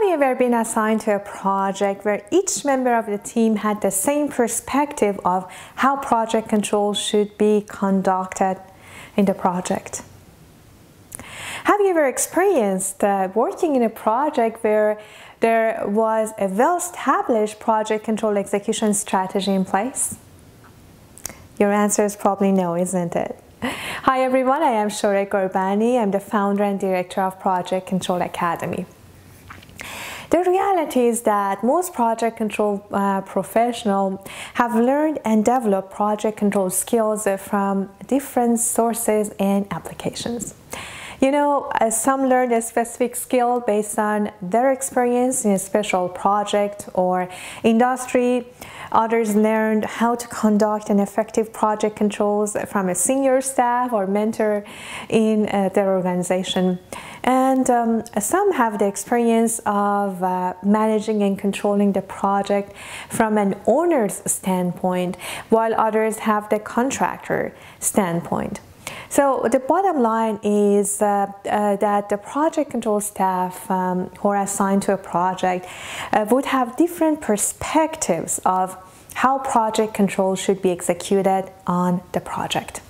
Have you ever been assigned to a project where each member of the team had the same perspective of how project control should be conducted in the project? Have you ever experienced working in a project where there was a well-established project control execution strategy in place? Your answer is probably no, isn't it? Hi everyone, I am Shohreh Ghorbani. I'm the founder and director of Project Control Academy. The reality is that most project control professionals have learned and developed project control skills from different sources and applications. You know, some learn a specific skill based on their experience in a special project or industry. Others learned how to conduct an effective project controls from a senior staff or mentor in their organization. And some have the experience of managing and controlling the project from an owner's standpoint, while others have the contractor standpoint. So the bottom line is that the project control staff who are assigned to a project would have different perspectives of how project control should be executed on the project.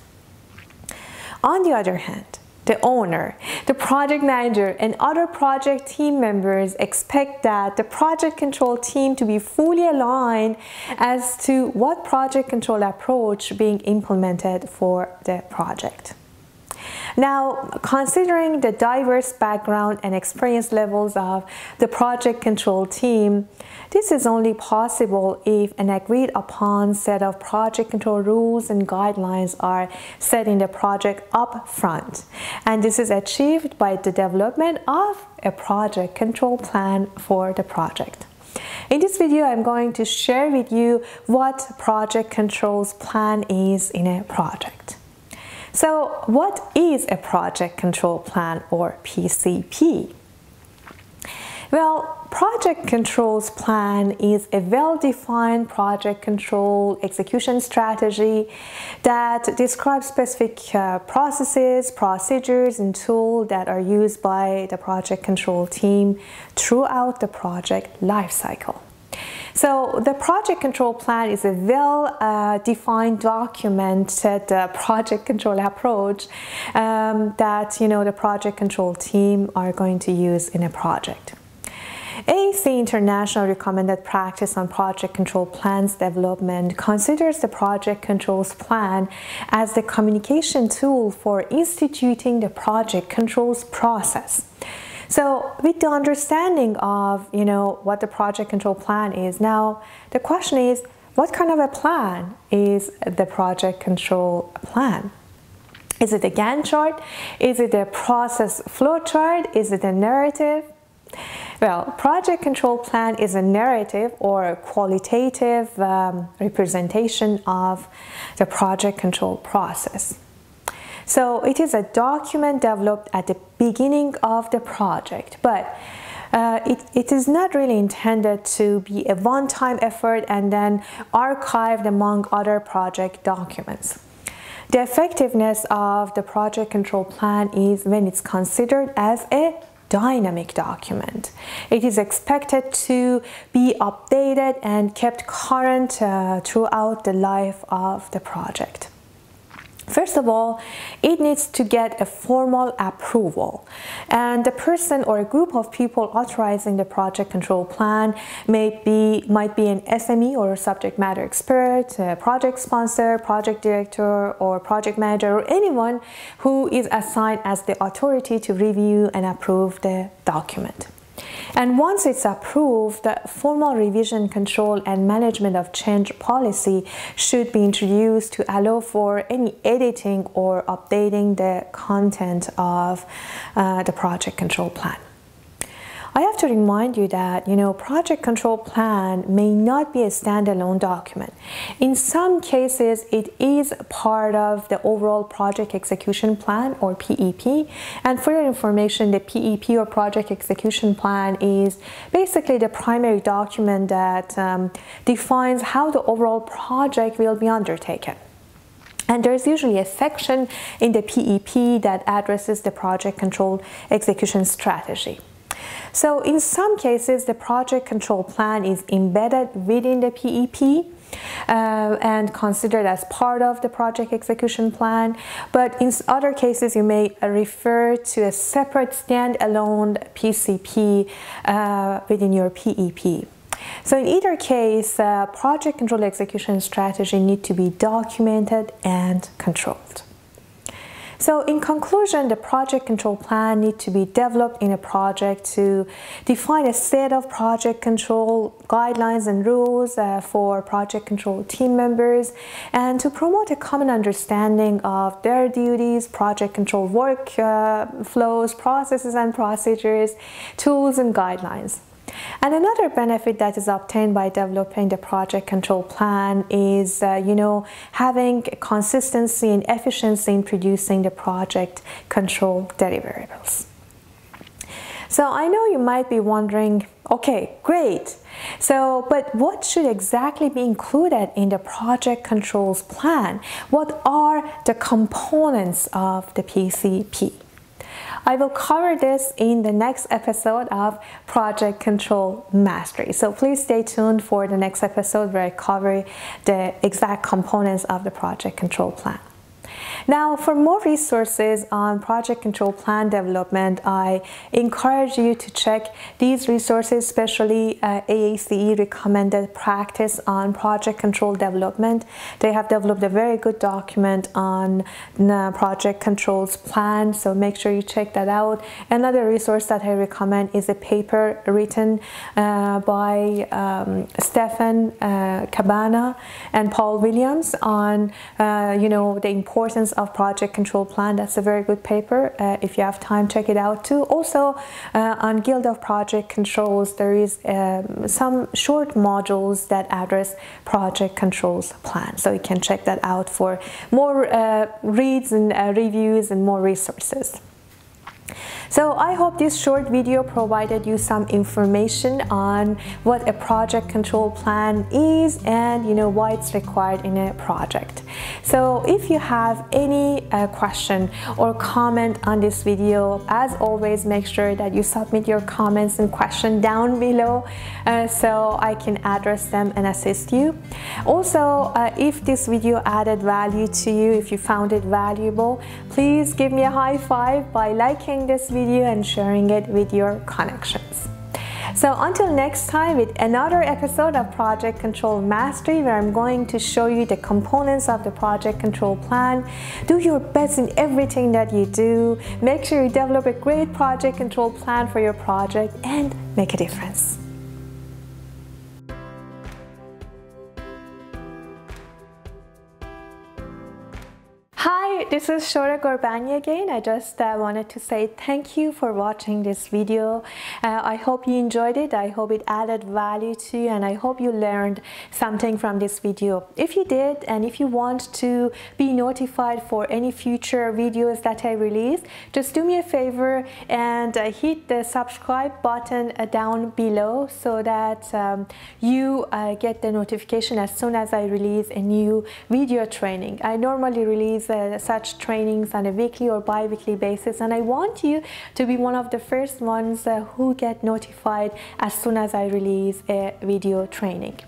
On the other hand, the owner, the project manager, and other project team members expect that the project control team to be fully aligned as to what project control approach being implemented for the project. Now, considering the diverse background and experience levels of the project control team, this is only possible if an agreed upon set of project control rules and guidelines are set in the project up front. And this is achieved by the development of a project control plan for the project. In this video, I'm going to share with you what project controls plan is in a project. So, what is a project control plan or PCP? Well, project controls plan is a well-defined project control execution strategy that describes specific processes, procedures, and tools that are used by the project control team throughout the project lifecycle. So the project control plan is a well-defined, documented project control approach that the project control team are going to use in a project. AACE International Recommended Practice on Project Control Plans Development considers the project controls plan as the communication tool for instituting the project controls process. So with the understanding of, what the project control plan is, now the question is, what kind of a plan is the project control plan? Is it a Gantt chart? Is it a process flow chart? Is it a narrative? Well, project control plan is a narrative or a qualitative representation of the project control process. So it is a document developed at the beginning of the project, but it is not really intended to be a one-time effort and then archived among other project documents. The effectiveness of the project control plan is when it's considered as a dynamic document. It is expected to be updated and kept current throughout the life of the project. First of all, it needs to get a formal approval, and the person or a group of people authorizing the project control plan might be an SME or subject matter expert, a project sponsor, project director, or project manager, or anyone who is assigned as the authority to review and approve the document. And once it's approved, the formal revision control and management of change policy should be introduced to allow for any editing or updating the content of the project control plan. I have to remind you that, project control plan may not be a standalone document. In some cases, it is part of the overall project execution plan or PEP. And for your information, the PEP or project execution plan is basically the primary document that defines how the overall project will be undertaken. And there's usually a section in the PEP that addresses the project control execution strategy. So in some cases, the project control plan is embedded within the PEP and considered as part of the project execution plan, but in other cases you may refer to a separate standalone PCP within your PEP. So in either case, project control execution strategy need to be documented and controlled. So in conclusion, the project control plan needs to be developed in a project to define a set of project control guidelines and rules for project control team members, and to promote a common understanding of their duties, project control work flows, processes and procedures, tools and guidelines. And another benefit that is obtained by developing the project control plan is, having consistency and efficiency in producing the project control deliverables. So I know you might be wondering, okay, great. So, but what should exactly be included in the project controls plan? What are the components of the PCP? I will cover this in the next episode of Project Control Mastery. So please stay tuned for the next episode where I cover the exact components of the project control plan. Now, for more resources on project control plan development, I encourage you to check these resources, especially AACE recommended practice on project control development. They have developed a very good document on project controls plan, so make sure you check that out. Another resource that I recommend is a paper written by Stephen Cabana and Paul Williams on, the importance of project control plan. That's a very good paper. If you have time, check it out too. Also, on Guild of Project Controls, there is some short modules that address project controls plan. So you can check that out for more reads and reviews and more resources. So I hope this short video provided you some information on what a project control plan is and why it's required in a project. So if you have any question or comment on this video, as always, make sure that you submit your comments and questions down below so I can address them and assist you. Also, if this video added value to you, if you found it valuable, please give me a high five by liking this video and sharing it with your connections. So until next time with another episode of Project Control Mastery, where I'm going to show you the components of the project control plan. Do your best in everything that you do. Make sure you develop a great project control plan for your project and make a difference. Hi, this is Shohreh Ghorbani again. I just wanted to say thank you for watching this video. I hope you enjoyed it. I hope it added value to you, and I hope you learned something from this video. If you did, and if you want to be notified for any future videos that I release, just do me a favor and hit the subscribe button down below so that you get the notification as soon as I release a new video training. I normally release such trainings on a weekly or bi-weekly basis, and I want you to be one of the first ones who get notified as soon as I release a video training.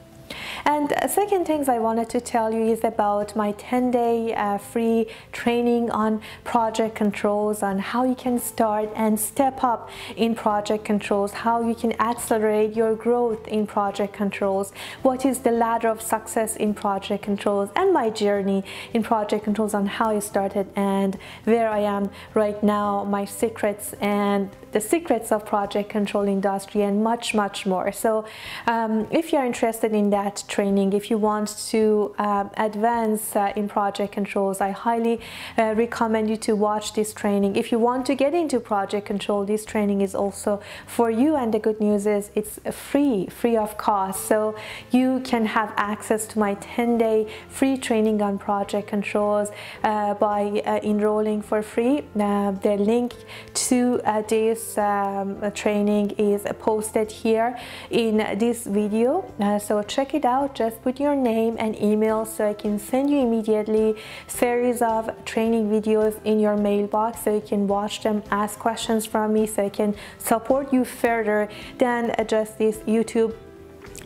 And second things I wanted to tell you is about my 10-day free training on project controls, on how you can start and step up in project controls, how you can accelerate your growth in project controls, what is the ladder of success in project controls, and my journey in project controls on how I started and where I am right now, my secrets and the secrets of project control industry, and much, much more. So if you're interested in that training, if you want to advance in project controls, I highly recommend you to watch this training. If you want to get into project control, this training is also for you, and the good news is it's free of cost. So you can have access to my 10-day free training on project controls by enrolling for free. The link to this training is posted here in this video, so check it out. out, just put your name and email so I can send you immediately series of training videos in your mailbox so you can watch them, ask questions from me so I can support you further than just this YouTube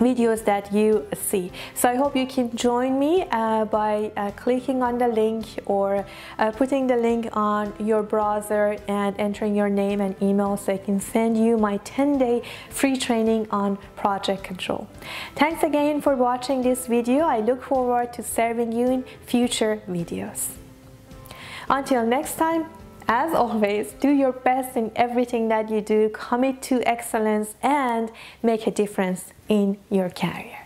videos that you see. So I hope you can join me by clicking on the link or putting the link on your browser and entering your name and email so I can send you my 10-day free training on project control. Thanks again for watching this video. I look forward to serving you in future videos. Until next time, as always, do your best in everything that you do, commit to excellence, and make a difference in your career.